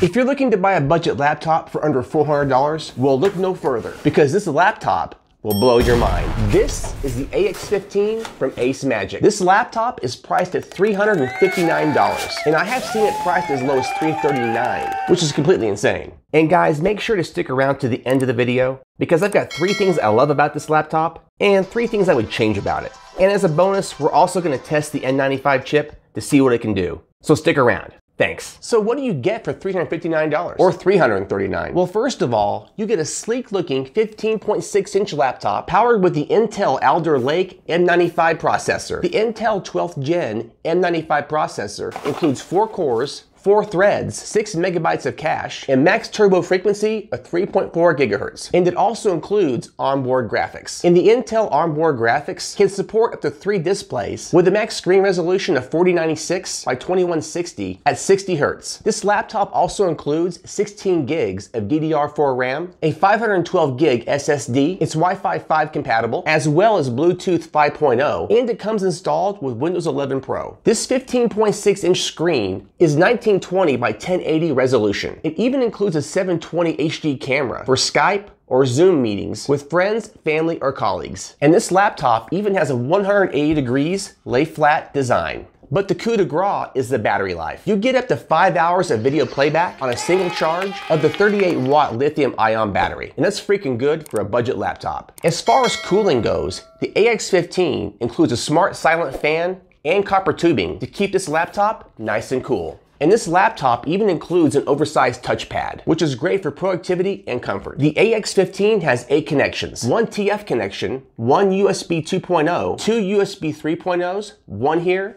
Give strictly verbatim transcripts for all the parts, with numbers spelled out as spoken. If you're looking to buy a budget laptop for under four hundred dollars, well, look no further, because this laptop will blow your mind. This is the A X fifteen from ACEMAGIC. This laptop is priced at three hundred fifty-nine dollars, and I have seen it priced as low as three hundred thirty-nine dollars, which is completely insane. And guys, make sure to stick around to the end of the video, because I've got three things I love about this laptop, and three things I would change about it. And as a bonus, we're also gonna test the N ninety-five chip to see what it can do. So stick around. Thanks. So what do you get for three hundred fifty-nine dollars or three hundred thirty-nine dollars? Well, first of all, you get a sleek looking fifteen point six inch laptop powered with the Intel Alder Lake N ninety-five processor. The Intel twelfth gen N ninety-five processor includes four cores, four threads, six megabytes of cache, and max turbo frequency of three point four gigahertz. And it also includes onboard graphics. And the Intel onboard graphics can support up to three displays with a max screen resolution of forty ninety-six by twenty-one sixty at sixty hertz. This laptop also includes sixteen gigs of D D R four RAM, a five hundred twelve gig S S D, it's Wi-Fi five compatible, as well as Bluetooth five point oh, and it comes installed with Windows eleven Pro. This fifteen point six inch screen is nineteen twenty by ten eighty resolution. It even includes a seven twenty H D camera for Skype or Zoom meetings with friends, family, or colleagues. And this laptop even has a one hundred eighty degrees lay flat design. But the coup de grace is the battery life. You get up to five hours of video playback on a single charge of the thirty-eight watt lithium ion battery. And that's freaking good for a budget laptop. As far as cooling goes, the A X fifteen includes a smart silent fan and copper tubing to keep this laptop nice and cool. And this laptop even includes an oversized touchpad, which is great for productivity and comfort. The A X fifteen has eight connections, one T F connection, one U S B two point oh, two U S B three point ohs, one here,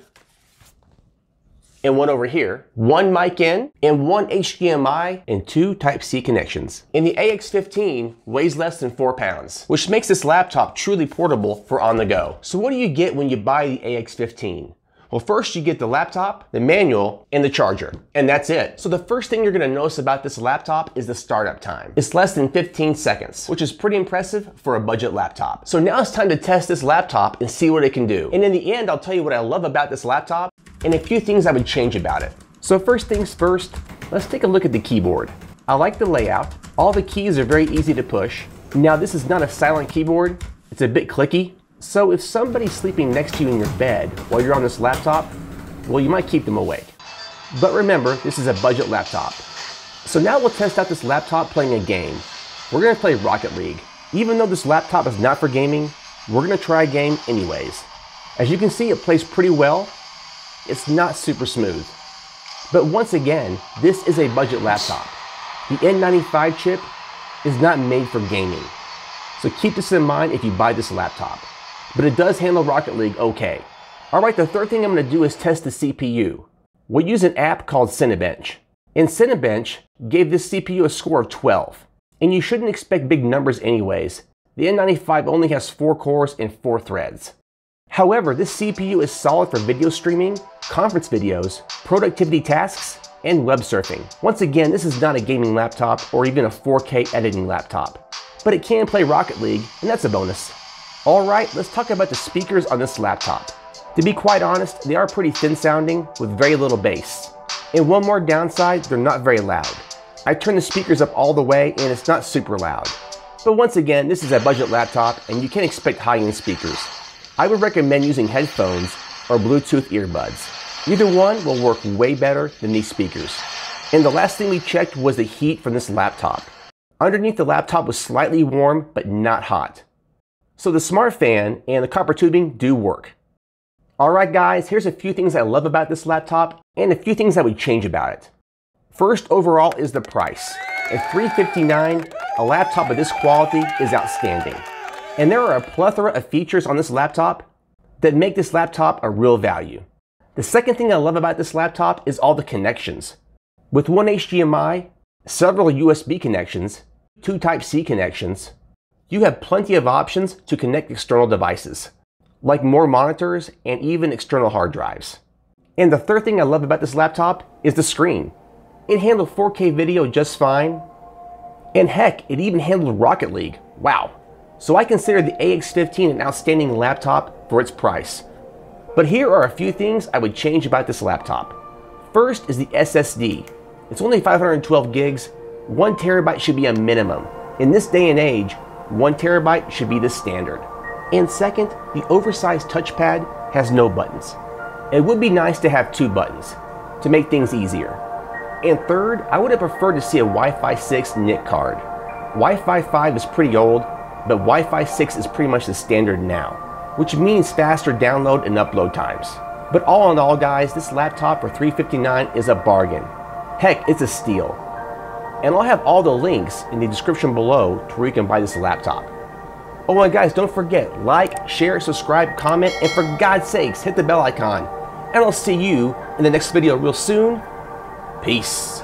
and one over here, one mic in, and one H D M I, and two Type C connections. And the A X fifteen weighs less than four pounds, which makes this laptop truly portable for on the go. So what do you get when you buy the A X fifteen? Well, first you get the laptop, the manual, and the charger, and that's it. So the first thing you're gonna notice about this laptop is the startup time. It's less than fifteen seconds, which is pretty impressive for a budget laptop. So now it's time to test this laptop and see what it can do. And in the end, I'll tell you what I love about this laptop and a few things I would change about it. So first things first, let's take a look at the keyboard. I like the layout. All the keys are very easy to push. Now this is not a silent keyboard. It's a bit clicky. So if somebody's sleeping next to you in your bed while you're on this laptop, well, you might keep them awake. But remember, this is a budget laptop. So now we'll test out this laptop playing a game. We're gonna play Rocket League. Even though this laptop is not for gaming, we're gonna try a game anyways. As you can see, it plays pretty well. It's not super smooth. But once again, this is a budget laptop. The N ninety-five chip is not made for gaming. So keep this in mind if you buy this laptop. But it does handle Rocket League okay. All right, the third thing I'm gonna do is test the C P U. We'll use an app called Cinebench. And Cinebench gave this C P U a score of twelve. And you shouldn't expect big numbers anyways. The N ninety-five only has four cores and four threads. However, this C P U is solid for video streaming, conference videos, productivity tasks, and web surfing. Once again, this is not a gaming laptop or even a four K editing laptop. But it can play Rocket League, and that's a bonus. All right, let's talk about the speakers on this laptop. To be quite honest, they are pretty thin sounding with very little bass. And one more downside, they're not very loud. I turned the speakers up all the way and it's not super loud. But once again, this is a budget laptop and you can't expect high-end speakers. I would recommend using headphones or Bluetooth earbuds. Either one will work way better than these speakers. And the last thing we checked was the heat from this laptop. Underneath the laptop was slightly warm, but not hot. So the smart fan and the copper tubing do work. All right guys, here's a few things I love about this laptop and a few things I would change about it. First overall is the price. At three hundred fifty-nine dollars, a laptop of this quality is outstanding. And there are a plethora of features on this laptop that make this laptop a real value. The second thing I love about this laptop is all the connections. With one H D M I, several U S B connections, two Type C connections, you have plenty of options to connect external devices, like more monitors and even external hard drives. And the third thing I love about this laptop is the screen. It handled four K video just fine, and heck, it even handled Rocket League. Wow. So I consider the A X fifteen an outstanding laptop for its price. But here are a few things I would change about this laptop. First is the S S D. It's only five hundred twelve gigs. One terabyte should be a minimum. In this day and age, one terabyte should be the standard. And second, the oversized touchpad has no buttons. It would be nice to have two buttons to make things easier. And third, I would have preferred to see a Wi-Fi six N I C card. Wi-Fi five is pretty old, but Wi-Fi six is pretty much the standard now, which means faster download and upload times. But all in all, guys, this laptop for three hundred fifty-nine dollars is a bargain. Heck, it's a steal. And I'll have all the links in the description below to where you can buy this laptop. Oh, and guys, don't forget, like, share, subscribe, comment, and for God's sakes, hit the bell icon. And I'll see you in the next video real soon. Peace.